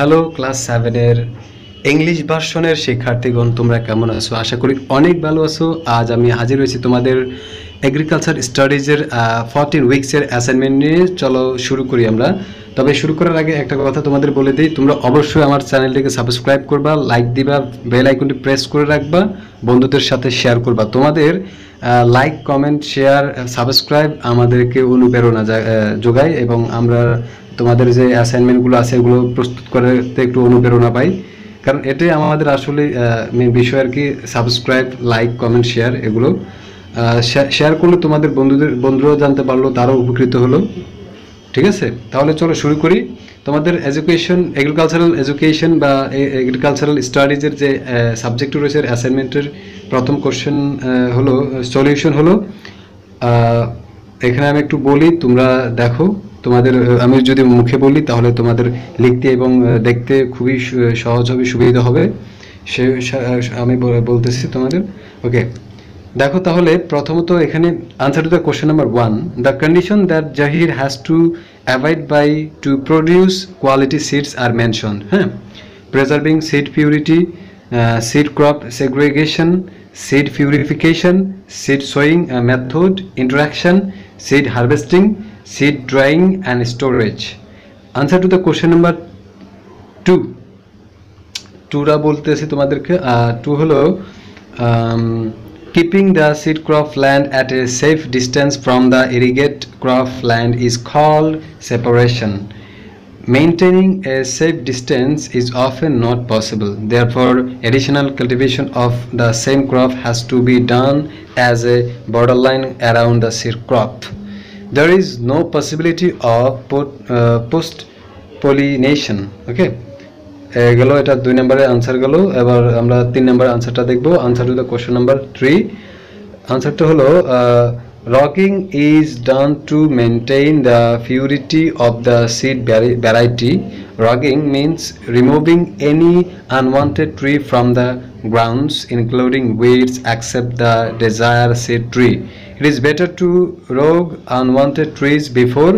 Hello class 7 এর English ভার্সনের শিক্ষার্থীগণ, তোমরা কেমন আছো? আশা করি অনেক ভালো আছো। আজ আমি হাজির হয়েছি তোমাদের এগ্রিকালচার স্টাডিজের 14 উইকসের অ্যাসাইনমেন্ট নিয়ে। চলো শুরু করি আমরা। তবে শুরু করার আগে একটা কথা তোমাদের বলে দিই, তোমরা অবশ্যই আমার চ্যানেলটিকে সাবস্ক্রাইব করবা, লাইক দিবা, বেল আইকনটি প্রেস করে রাখবা, বন্ধুদের সাথে শেয়ার করবা। তোমাদের লাইক, কমেন্ট, শেয়ার, সাবস্ক্রাইব আমাদেরকে অনুপ্রেরণা যোগায় এবং আমরা তোমাদের যে অ্যাসাইনমেন্টগুলো আছে এগুলো প্রস্তুত করতে একটু অনুপ্রেরণা পাই, কারণ এটাই আমাদের আসলে মেন বিষয় আর কি। সাবস্ক্রাইব, লাইক, কমেন্ট, শেয়ার, এগুলো শেয়ার করলে তোমাদের বন্ধুরাও জানতে পারলো, তারাও উপকৃত হলো। ঠিক আছে, তাহলে চলো শুরু করি। তোমাদের এডুকেশন, এগ্রিকালচারাল এডুকেশন বা এগ্রিকালচারাল স্টাডিজের যে সাবজেক্ট রয়েছে অ্যাসাইনমেন্টের প্রথম কোশ্চেন হলো, সলিউশন হলো, এখানে আমি একটু বলি, তোমরা দেখো। তোমাদের আমি যদি মুখে বলি তাহলে তোমাদের লিখতে এবং দেখতে খুবই সহজ হবে, সুবিধা হবে, সে আমি বলতেছি তোমাদের। ওকে, দেখো তাহলে প্রথমত এখানে answer to the question number 1, the condition that Zaheer has to avoid by to produce quality seeds R mentioned. হ্যাঁ, preserving seed purity, seed crop segregation, seed purification, seed sowing method, interaction, seed harvesting, seed drying and storage. Answer to the question number 2. 2 রা বলতেছি তোমাদেরকে, 2 হলো keeping the seed crop land at a safe distance from the irrigate crop land is called separation. Maintaining a safe distance is often not possible. Therefore, additional cultivation of the same crop has to be done as a borderline around the seed crop. There is no possibility of post-pollination. Okay. গেলো এটা 2 নম্বরের answer গেলো। এবার আমরা 3 নম্বরের আনসারটা দেখবো। Answer to the question number 3, আনসারটা হলো Rocking is done to maintain the purity of the seed variety. Rocking means removing any unwanted tree from the grounds, including weeds, except the desired seed tree. It is better to rogue unwanted trees before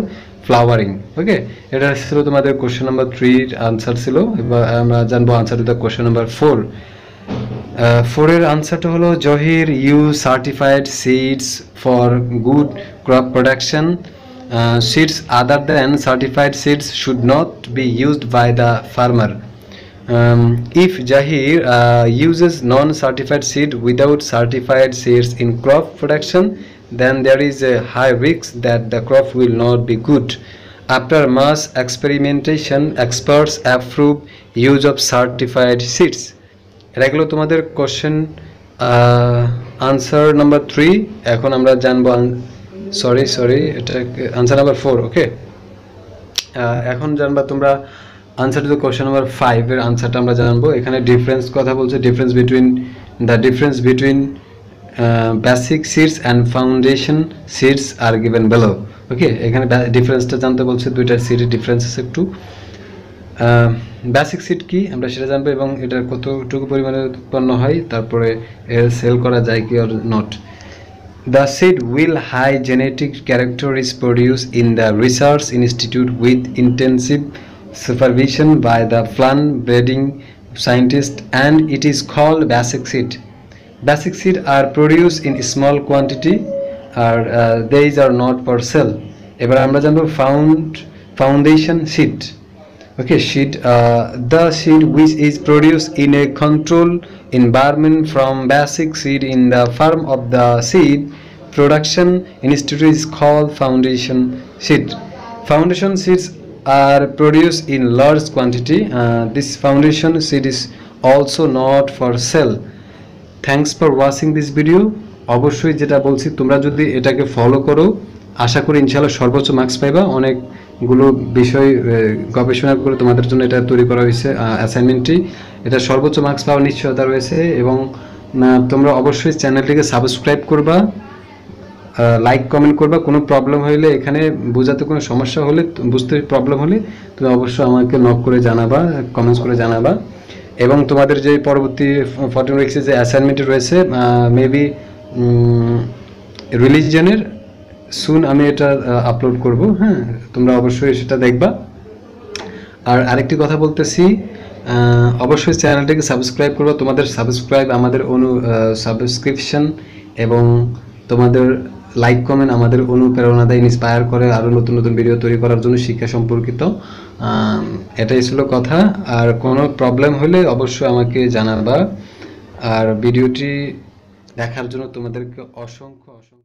flowering. Okay, it is the question number 3 answer silo. Answer to the question number 4. 4-এর আনসারটা হলো, Zahir use certified seeds for good crop production. Seeds other than certified seeds should not be used by the farmer. If Zahir uses non certified seed without certified seeds in crop production, then there is a high risk that the crop will not be good. After mass experimentation, experts approve use of certified seeds. এগুলো তোমাদের question answer number 3। এখন আমরা জানবো, sorry এটা answer number 4। ওকে, এখন জানবা তোমরা answer to the question number 5 এর আনসারটা আমরা জানবো। এখানে ডিফারেন্স কথা বলছে, difference between basic seeds and foundation seeds are given below. Okay, এখানে ডিফারেন্সটা জানতে বলছে, দুইটা সিডের ডিফারেন্স আছে একটু। বেসিক সিড কি আমরা সেটা জানবো এবং এটার কতটুকু পরিমাণে উৎপন্ন হয়, তারপরে এর সেল করা যায় কি আর not. The seed will high genetic character is produce in the research institute with intensive supervision by the plant breeding scientist and it is called basic seed. Basic seed are produce in small quantity are they are not for sale. এবার আমরা জানবো foundation seed. Okay, the seed which is produced in a controlled environment from basic seed in the form of the seed production institute is called foundation seed. Foundation seeds are produced in large quantity. This foundation seed is also not for sale. Thanks for watching this video. অবশ্যই যেটা বলছি তোমরা যদি এটাকে follow করো, আশা করি ইনশাআল্লাহ সর্বোচ্চ মার্কস পাইবা। অনেকগুলো বিষয় গবেষণা করে তোমাদের জন্য এটা তৈরি করা হয়েছে অ্যাসাইনমেন্টটি, এটা সর্বোচ্চ মার্কস পাওয়ার নিশ্চয়তা রয়েছে। এবং তোমরা অবশ্যই চ্যানেলটিকে সাবস্ক্রাইব করবা, লাইক, কমেন্ট করবা। কোনো প্রবলেম হইলে, এখানে বোঝাতে কোনো সমস্যা হলে, বুঝতে প্রবলেম হলে তুমি অবশ্যই আমাকে নক করে জানাবা, কমেন্টস করে জানাবা। এবং তোমাদের যে পরবর্তী 14 উইকসে যে অ্যাসাইনমেন্ট রয়েছে মেবি রিলিজনের, সুন আমি এটা আপলোড করব। হ্যাঁ, তোমরা অবশ্যই সেটা দেখবা। আর আরেকটি কথা বলতেছি, অবশ্যই চ্যানেলটিকে সাবস্ক্রাইব করো। তোমাদের সাবস্ক্রাইব আমাদের সাবস্ক্রিপশন এবং তোমাদের লাইক কমেন্ট আমাদের অনুপ্রেরণা দেয়, ইন্সপায়ার করে আরও নতুন নতুন ভিডিও তৈরি করার জন্য শিক্ষা সম্পর্কিত। এটাই ছিল কথা। আর কোনো প্রবলেম হলে অবশ্যই আমাকে জানাবা। আর ভিডিওটি দেখার জন্য তোমাদেরকে অসংখ্য